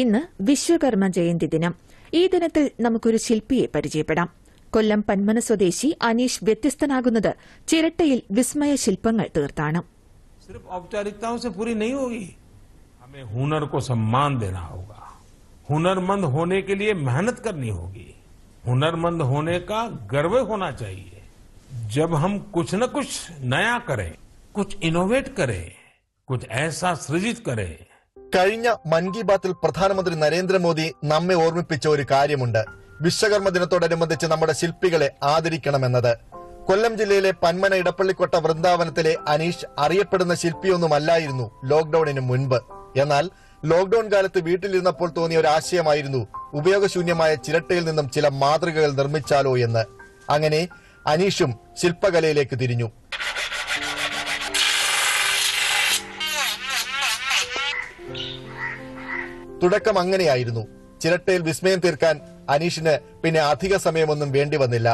ഇന്ന് വിശ്വകർമ്മ ജയന്തി ദിനം. ഈ ദിനത്തിൽ നമുക്കൊരു ശില്പിയെ പരിചയപ്പെടാം. കൊല്ലം പന്മന സ്വദേശി അനീഷ് വ്യത്യസ്തനാകുന്നത് ചിരട്ടയിൽ വിസ്മയ ശില്പങ്ങൾ തീർത്താണ്. हुनरमंद होने का गर्व होना चाहिए। जब हम कुछ न कुछ नया करें, कुछ इनोवेट करें, कुछ ऐसा सृजित करें. കഴിഞ്ഞ മൻ കി ബാത്തിൽ പ്രധാനമന്ത്രി നരേന്ദ്രമോദി നമ്മെ ഓർമ്മിപ്പിച്ച ഒരു കാര്യമുണ്ട്. വിശ്വകർമ്മ ദിനത്തോടനുബന്ധിച്ച് നമ്മുടെ ശില്പികളെ ആദരിക്കണമെന്നത്. കൊല്ലം ജില്ലയിലെ പന്മന ഇടപ്പള്ളിക്കൊട്ട വൃന്ദാവനത്തിലെ അനീഷ് അറിയപ്പെടുന്ന ശില്പിയൊന്നുമല്ലായിരുന്നു ലോക്ഡൌണിന് മുൻപ്. എന്നാൽ ലോക്ഡൌൺ കാലത്ത് വീട്ടിലിരുന്നപ്പോൾ തോന്നിയ ഒരു ആശയമായിരുന്നു ഉപയോഗശൂന്യമായ ചിരട്ടയിൽ നിന്നും ചില മാതൃകകൾ നിർമ്മിച്ചാലോ എന്ന്. അങ്ങനെ അനീഷും ശില്പകലയിലേക്ക് തിരിഞ്ഞു. തുടക്കം അങ്ങനെയായിരുന്നു. ചിരട്ടയിൽ വിസ്മയം തീർക്കാൻ അനീഷിന് പിന്നെ അധിക സമയമൊന്നും വേണ്ടി വന്നില്ല.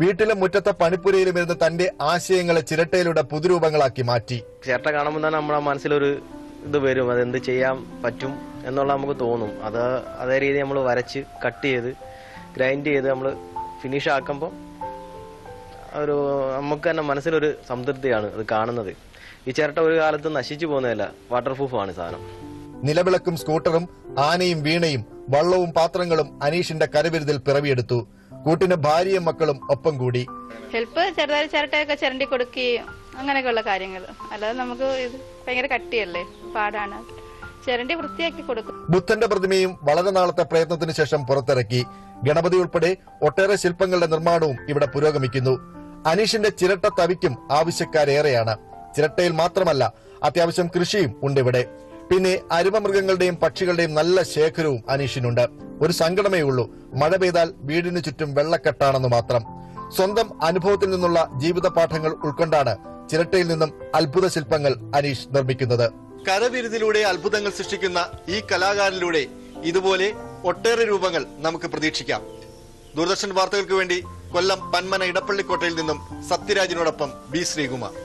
വീട്ടിലും മുറ്റത്തെ പണിപ്പുരയിലും ഇരുന്ന് തന്റെ ആശയങ്ങളെ ചിരട്ടയിലൂടെ പുതുരൂപങ്ങളാക്കി മാറ്റി. ചിരട്ട കാണുമ്പോൾ തന്നെ നമ്മുടെ മനസ്സിലൊരു ഇത് വരും, അതെന്ത് ചെയ്യാൻ പറ്റും എന്നുള്ള നമുക്ക് തോന്നും. അത് അതേ രീതി നമ്മൾ വരച്ച് കട്ട് ചെയ്ത് ഗ്രൈൻഡ് ചെയ്ത് നമ്മൾ ഫിനിഷ് ആക്കുമ്പോൾ ഒരു നമുക്ക് തന്നെ മനസ്സിലൊരു സംതൃപ്തിയാണ് അത് കാണുന്നത്. ഈ ചിരട്ട ഒരു കാലത്ത് നശിച്ചു പോകുന്നതല്ല, വാട്ടർപ്രൂഫാണ് സാധനം. നിലവിളക്കും സ്കൂട്ടറും ആനയും വീണയും വള്ളവും പാത്രങ്ങളും അനീഷിന്റെ കരവിരുതിൽ പിറവിയെടുത്തു. കൂട്ടിന് ഭാര്യയും മക്കളും ഒപ്പം കൂടി. ഹെൽപ്പ് ചെറുതായി ചിരട്ടയൊക്കെ ചിരണ്ടി കൊടുക്കുകയും അങ്ങനെയൊക്കെയുള്ള കാര്യങ്ങൾ. അല്ലാതെ നമുക്ക് ഇത് ഭയങ്കര കട്ടിയല്ലേ, പാടാണ്. ചിരണ്ടി വൃത്തിയാക്കി കൊടുക്കും. ബുദ്ധന്റെ പ്രതിമയും വളരെ നാളത്തെ പ്രയത്നത്തിന് ശേഷം പുറത്തിറക്കി. ഗണപതി ഉൾപ്പെടെ ഒട്ടേറെ ശില്പങ്ങളുടെ നിർമ്മാണവും ഇവിടെ പുരോഗമിക്കുന്നു. അനീഷിന്റെ ചിരട്ട തവിക്കും ആവശ്യക്കാരേറെയാണ്. ചിരട്ടയിൽ മാത്രമല്ല അത്യാവശ്യം കൃഷിയും ഉണ്ട് ഇവിടെ. പിന്നെ അരുമമൃഗങ്ങളുടെയും പക്ഷികളുടെയും നല്ല ശേഖരവും അനീഷിനുണ്ട്. ഒരു സങ്കടമേ ഉള്ളൂ, മഴ പെയ്താൽ വീടിനു ചുറ്റും വെള്ളക്കെട്ടാണെന്ന് മാത്രം. സ്വന്തം അനുഭവത്തിൽ നിന്നുള്ള ജീവിത പാഠങ്ങൾ ഉൾക്കൊണ്ടാണ് ചിരട്ടയിൽ നിന്നും അത്ഭുത ശില്പങ്ങൾ അനീഷ് നിർമ്മിക്കുന്നത്. കരവിരുതിലൂടെ അത്ഭുതങ്ങൾ സൃഷ്ടിക്കുന്ന ഈ കലാകാരനിലൂടെ ഇതുപോലെ ഒട്ടേറെ രൂപങ്ങൾ നമുക്ക് പ്രതീക്ഷിക്കാം. ദൂരദർശൻ വാർത്തകൾക്ക് വേണ്ടി കൊല്ലം പന്മന ഇടപ്പള്ളിക്കോട്ടയിൽ നിന്നും സത്യരാജിനോടൊപ്പം ബി ശ്രീകുമാർ.